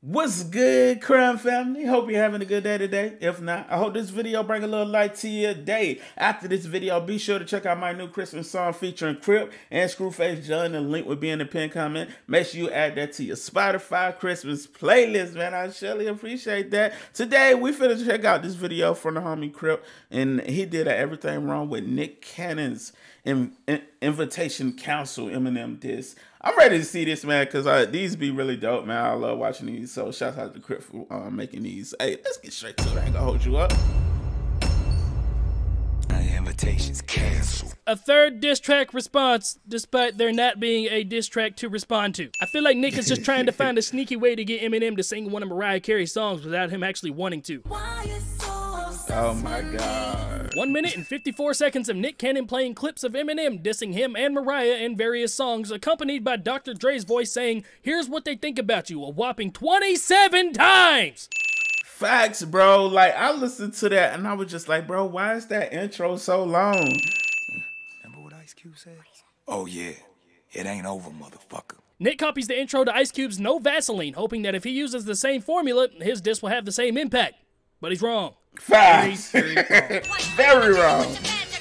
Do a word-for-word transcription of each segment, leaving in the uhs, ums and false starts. What's good, Crown Family? Hope you're having a good day today. If not, I hope this video bring a little light to your day. After this video, be sure to check out my new Christmas song featuring Crip and Screwface. Join the link would be in the pinned comment. Make sure you add that to your Spotify Christmas playlist, man. I surely appreciate that. Today, we finna check out this video from the homie Crip, and he did everything wrong with Nick Cannon's in in Invitation Council Eminem diss. I'm ready to see this, man, because uh, these be really dope, man. I love watching these, so shout out to Crip for uh, making these. Hey, let's get straight to it. I ain't gonna hold you up. Invitation's canceled. A third diss track response, despite there not being a diss track to respond to. I feel like Nick is just trying to find a sneaky way to get Eminem to sing one of Mariah Carey's songs without him actually wanting to. Why is Oh my god. one minute and fifty-four seconds of Nick Cannon playing clips of Eminem dissing him and Mariah in various songs, accompanied by Doctor Dre's voice saying, "Here's what they think about you," a whopping twenty-seven times. Facts, bro. Like, I listened to that and I was just like, bro, why is that intro so long? Remember what Ice Cube said? Oh yeah, it ain't over, motherfucker. Nick copies the intro to Ice Cube's No Vaseline, hoping that if he uses the same formula, his diss will have the same impact. But he's wrong. Facts. Very, very wrong.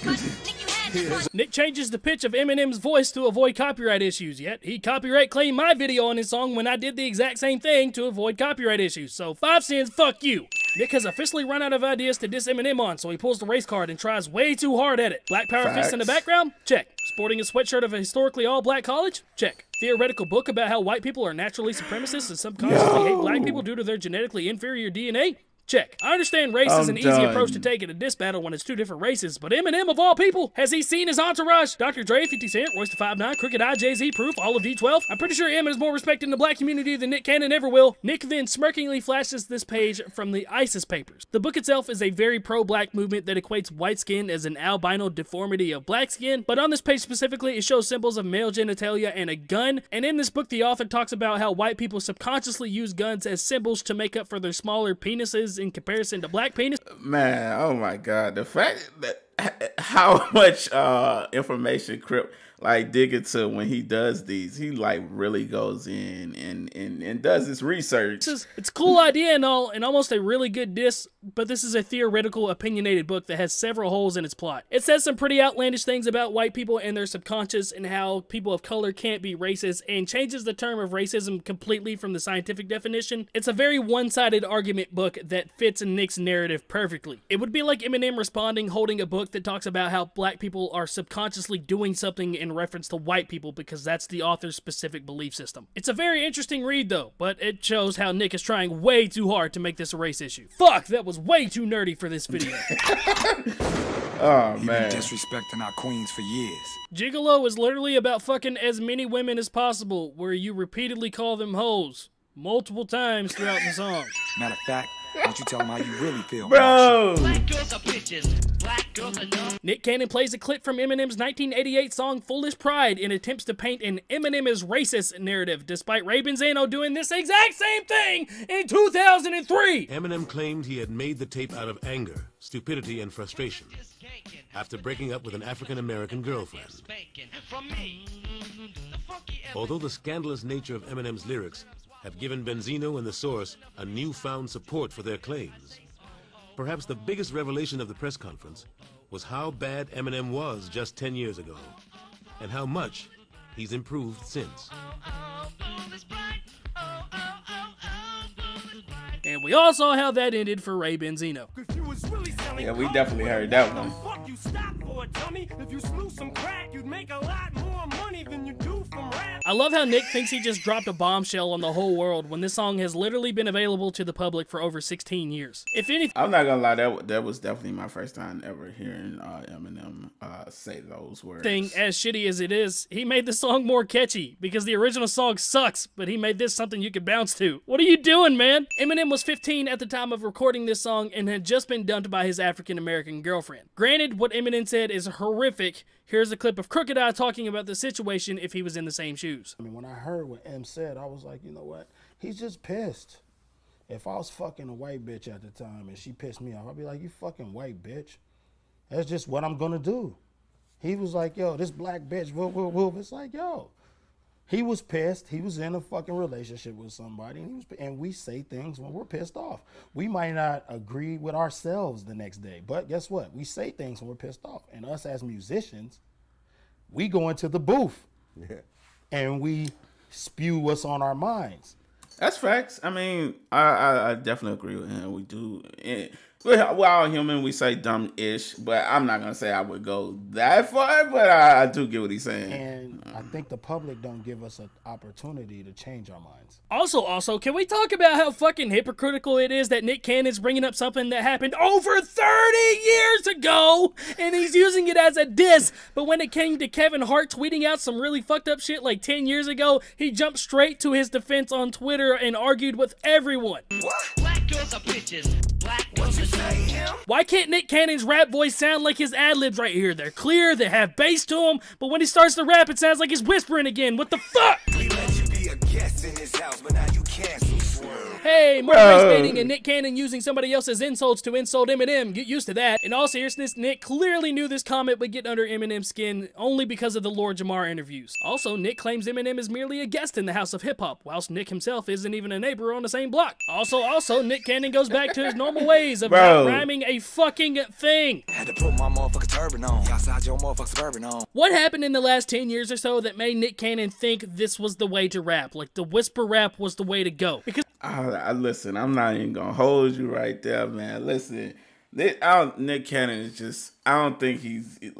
Very wrong. Nick changes the pitch of Eminem's voice to avoid copyright issues, yet he copyright claimed my video on his song when I did the exact same thing to avoid copyright issues. So five cents, fuck you. Nick has officially run out of ideas to diss Eminem on, so he pulls the race card and tries way too hard at it. Black power fist in the background? Check. Sporting a sweatshirt of a historically all-black college? Check. Theoretical book about how white people are naturally supremacists and subconsciously no. hate black people due to their genetically inferior D N A? Check. I understand race I'm is an done. easy approach to take in a diss battle when it's two different races, but Eminem of all people, has he seen his entourage? Doctor Dre, fifty Cent, Royce da five nine, Crooked I, Jay Z, Proof, all of D twelve. I'm pretty sure Em is more respected in the black community than Nick Cannon ever will. Nick then smirkingly flashes this page from the ISIS papers. The book itself is a very pro-black movement that equates white skin as an albino deformity of black skin, but on this page specifically, it shows symbols of male genitalia and a gun, and in this book, the author talks about how white people subconsciously use guns as symbols to make up for their smaller penises in comparison to black penis. Man, oh my god, the fact that how much uh information Crip like dig into when he does these, he like really goes in and and and does his research. This is, it's a cool idea and all, and almost a really good diss, but this is a theoretical opinionated book that has several holes in its plot. It says some pretty outlandish things about white people and their subconscious and how people of color can't be racist, and changes the term of racism completely from the scientific definition. It's a very one-sided argument book that fits Nick's narrative perfectly. It would be like Eminem responding holding a book that talks about how black people are subconsciously doing something in reference to white people because that's the author's specific belief system. It's a very interesting read though, but it shows how Nick is trying way too hard to make this a race issue. Fuck, that was way too nerdy for this video. Oh, man. You've been disrespecting our queens for years. Gigolo is literally about fucking as many women as possible, where you repeatedly call them hoes multiple times throughout the song. Matter of fact, why don't you tell them how you really feel, bro? Black girls are bitches. Black girls are no. Nick Cannon plays a clip from Eminem's nineteen eighty-eight song Foolish Pride and attempts to paint an Eminem is racist narrative, despite Ray Benzino doing this exact same thing in two thousand three. Eminem claimed he had made the tape out of anger, stupidity, and frustration after breaking up with an African-American girlfriend. Although the scandalous nature of Eminem's lyrics have given Benzino and The Source a newfound support for their claims, perhaps the biggest revelation of the press conference was how bad Eminem was just ten years ago, and how much he's improved since. And we all saw how that ended for Ray Benzino. Yeah, we definitely heard that one. I love how Nick thinks he just dropped a bombshell on the whole world when this song has literally been available to the public for over sixteen years. If anything, I'm not gonna lie, that that was definitely my first time ever hearing uh, Eminem uh, say those words. Thing as shitty as it is, he made the song more catchy because the original song sucks, but he made this something you could bounce to. What are you doing, man? Eminem was fifteen at the time of recording this song and had just been dumped by his African-American girlfriend. Granted, what Eminem said is horrific. Here's a clip of Crooked Eye talking about the situation if he was in the same shoes. I mean, when I heard what Em said, I was like, you know what? He's just pissed. If I was fucking a white bitch at the time and she pissed me off, I'd be like, you fucking white bitch. That's just what I'm gonna do. He was like, yo, this black bitch, whoop, whoop, whoop. It's like, yo, He was pissed. He was in a fucking relationship with somebody, and he was, and we say things when we're pissed off. We might not agree with ourselves the next day, but guess what? We say things when we're pissed off. And us as musicians, we go into the booth, yeah, and we spew what's on our minds. That's facts. I mean, I, I, I definitely agree with him. We do. It, we're, we're all human. We say dumb-ish, but I'm not going to say I would go that far, but I, I do get what he's saying. And um. I think the public don't give us an opportunity to change our minds. Also, also, can we talk about how fucking hypocritical it is that Nick Cannon's bringing up something that happened over thirty years ago, and he's using it as a diss, but when it came to Kevin Hart tweeting out some really fucked up shit like ten years ago, he jumped straight to his defense on Twitter and argued with everyone. What? Black girls are bitches. Black girls are Why can't Nick Cannon's rap voice sound like his ad-libs right here? They're clear, they have bass to them, but when he starts to rap, it sounds like he's whispering again. What the fuck? We let you be a guest in this house, but now you cancel. Hey, more race-baiting and Nick Cannon using somebody else's insults to insult Eminem. Get used to that. In all seriousness, Nick clearly knew this comment would get under Eminem's skin only because of the Lord Jamar interviews. Also, Nick claims Eminem is merely a guest in the house of hip-hop, whilst Nick himself isn't even a neighbor on the same block. Also, also, Nick Cannon goes back to his normal ways of not rhyming a fucking thing. I had to put my motherfucking turban on. Your motherfucking turban on. What happened in the last ten years or so that made Nick Cannon think this was the way to rap? Like, the whisper rap was the way to go? Because I, I listen, I'm not even gonna hold you right there, man. Listen, Nick, I don't, Nick Cannon is just, I don't think he's he,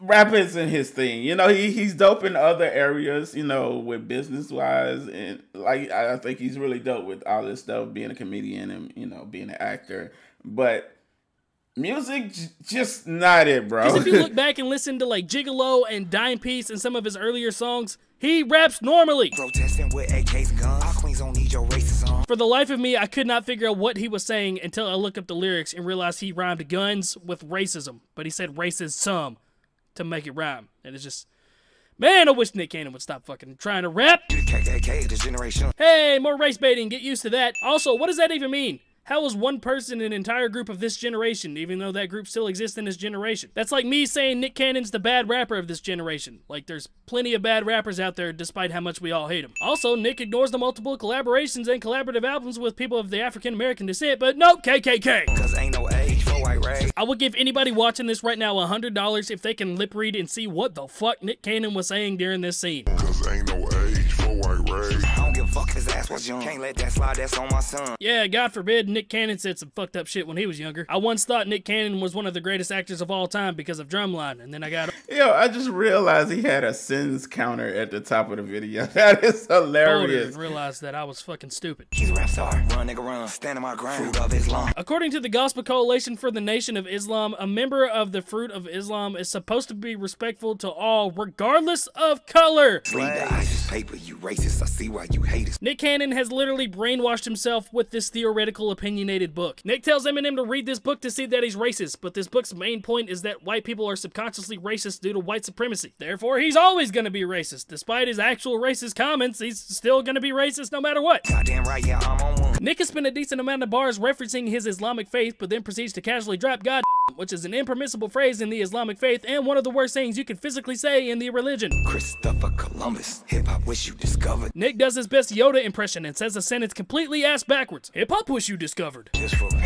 rapping isn't his thing. You know, he he's dope in other areas. You know, with business wise, and like I think he's really dope with all this stuff, being a comedian and you know being an actor, but. Music, just not it, bro. Because if you look back and listen to like Gigolo and Dime Piece and some of his earlier songs, he raps normally. Protesting with A Ks and guns. Our queens don't need your races on. For the life of me, I could not figure out what he was saying until I looked up the lyrics and realized he rhymed guns with racism. But he said racism some to make it rhyme. And it's just... Man, I wish Nick Cannon would stop fucking trying to rap. K K K, this generation. Hey, more race baiting. Get used to that. Also, what does that even mean? How is one person an entire group of this generation, even though that group still exists in this generation? That's like me saying Nick Cannon's the bad rapper of this generation. Like, there's plenty of bad rappers out there, despite how much we all hate them. Also, Nick ignores the multiple collaborations and collaborative albums with people of the African-American descent, but nope, K K K. 'Cause ain't no age for white race. I would give anybody watching this right now one hundred dollars if they can lip read and see what the fuck Nick Cannon was saying during this scene. 'Cause ain't no age for white race. I don't give a fuck his ass was young. Can't let that slide, that's on my son. Yeah, God forbid. Nick Cannon said some fucked up shit when he was younger. I once thought Nick Cannon was one of the greatest actors of all time because of Drumline, and then I got... Yo, I just realized he had a sins counter at the top of the video. That is hilarious. I didn't realize that I was fucking stupid. He's a rap star. Run, nigga, run. Stand on my ground. Fruit of Islam. According to the Gospel Coalition for the Nation of Islam, a member of the Fruit of Islam is supposed to be respectful to all, regardless of color. Read the ISIS papers, you racist. I see why you hate us. Nick Cannon has literally brainwashed himself with this theoretical opinion. Opinionated book. Nick tells Eminem to read this book to see that he's racist, but this book's main point is that white people are subconsciously racist due to white supremacy. Therefore, he's always gonna be racist. Despite his actual racist comments, he's still gonna be racist no matter what. Goddamn right, yeah, I'm on one. Nick has spent a decent amount of bars referencing his Islamic faith, but then proceeds to casually drop God, which is an impermissible phrase in the Islamic faith and one of the worst things you could physically say in the religion. Christopher Columbus, hip-hop wish you discovered. Nick does his best Yoda impression and says the sentence completely ass backwards. Hip-hop wish you discovered. Discovered.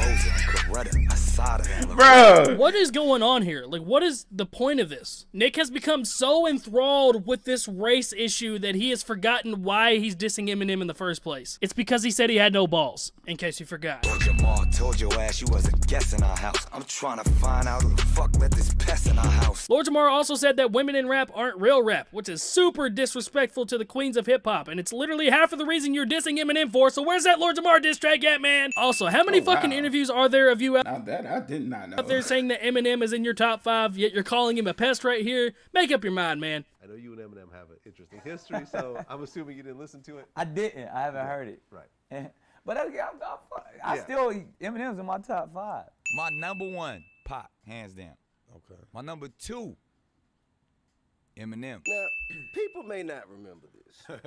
Bro, what is going on here? Like, what is the point of this? Nick has become so enthralled with this race issue that he has forgotten why he's dissing Eminem in the first place. It's because he said he had no balls, in case you forgot. Lord Jamar told your ass you was a guest in our house. I'm trying to find out who the fuck let this pest in our house. Lord Jamar also said that women in rap aren't real rap, which is super disrespectful to the queens of hip-hop, and it's literally half of the reason you're dissing Eminem for, so where's that Lord Jamar diss track at, man? Also, So how many oh, wow. fucking interviews are there of you out now that I did not know. Out there saying that Eminem is in your top five, yet you're calling him a pest right here? Make up your mind, man. I know you and Eminem have an interesting history, so I'm assuming you didn't listen to it. I didn't. I haven't yeah. heard it. Right. And, but I, I, I, I yeah. still, Eminem's in my top five. My number one, Pop, hands down. Okay. My number two, Eminem. Now, people may not remember this.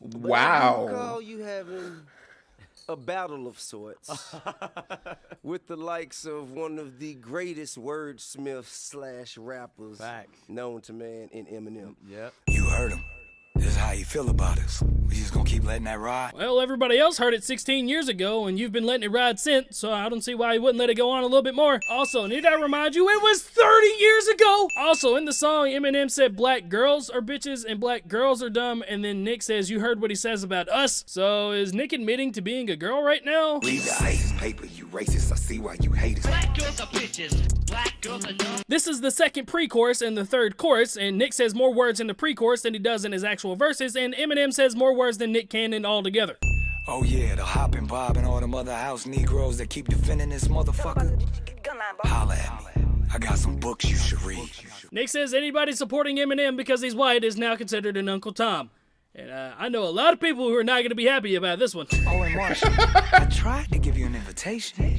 Wow. I recall you having... a battle of sorts with the likes of one of the greatest wordsmith slash rappers Back. known to man in Eminem. Yep. You heard him. This is how you feel about us. We just gonna keep letting that ride. Well, everybody else heard it sixteen years ago, and you've been letting it ride since, so I don't see why you wouldn't let it go on a little bit more. Also, need I remind you, it was thirty years ago! Also, in the song, Eminem said black girls are bitches and black girls are dumb, and then Nick says, you heard what he says about us. So, is Nick admitting to being a girl right now? Read the ISIS papers, you racist. I see why you hate us. Black girls are bitches. Black girls are dumb. This is the second pre-chorus and the third chorus, and Nick says more words in the pre-chorus than he does in his actual verses, and Eminem says more words than Nick Cannon altogether. Oh yeah, the hop and bob and all the mother house Negroes that keep defending this motherfucker. Holla at me. I got some books you should read. Nick says anybody supporting Eminem because he's white is now considered an Uncle Tom. And uh, I know a lot of people who are not going to be happy about this one. Oh, and Marshall, I tried to give you an invitation.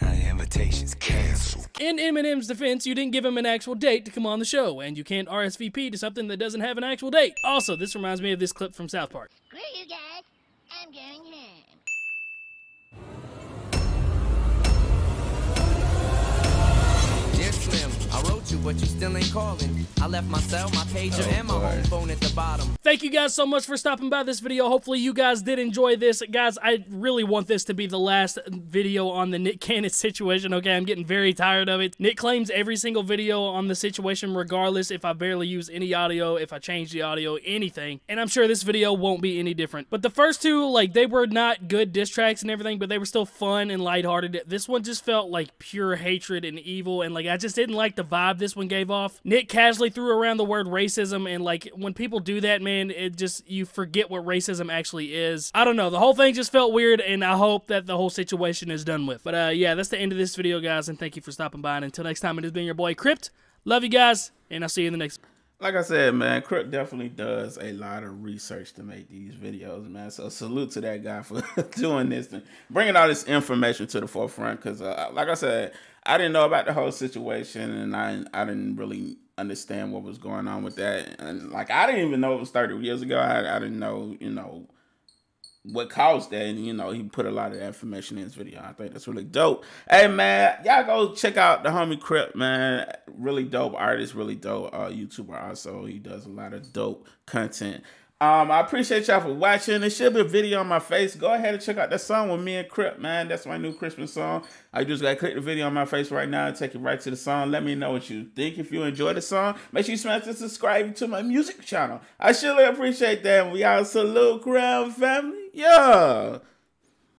Now the invitation's canceled. In Eminem's defense, you didn't give him an actual date to come on the show, and you can't R S V P to something that doesn't have an actual date. Also, this reminds me of this clip from South Park. Screw you guys, I'm going home. I wrote you, but you still ain't calling. I left my cell, my pager, oh, and my home phone at the bottom. Thank you guys so much for stopping by this video. Hopefully you guys did enjoy this. Guys, I really want this to be the last video on the Nick Cannon situation, okay? I'm getting very tired of it. Nick claims every single video on the situation, regardless if I barely use any audio, if I change the audio, anything. And I'm sure this video won't be any different. But the first two, like, they were not good diss tracks and everything, but they were still fun and lighthearted. This one just felt like pure hatred and evil, and, like, I just didn't like the vibe this one gave off. Nick casually threw around the word racism, and like when people do that, man, it just, you forget what racism actually is. I don't know, the whole thing just felt weird, and I hope that the whole situation is done with. But uh yeah, that's the end of this video, guys, and thank you for stopping by, and until next time, it has been your boy Crip. Love you guys, and I'll see you in the next. Like I said, man, Crip definitely does a lot of research to make these videos, man. So salute to that guy for doing this thing, bringing all this information to the forefront, because uh, like I said, I didn't know about the whole situation, and I I didn't really understand what was going on with that. And like, I didn't even know it was thirty years ago. I, I didn't know, you know, what caused that. And, you know, he put a lot of that information in his video. I think that's really dope. Hey, man, y'all go check out the homie Crip, man. Really dope artist, really dope uh, YouTuber also. He does a lot of dope content. Um, I appreciate y'all for watching. There should be a video on my face. Go ahead and check out that song with me and Crip, man. That's my new Christmas song. I just gotta click the video on my face right now and take it right to the song. Let me know what you think. If you enjoy the song, make sure you smash the subscribe to my music channel. I surely appreciate that. We all salute Crown Family. Yeah.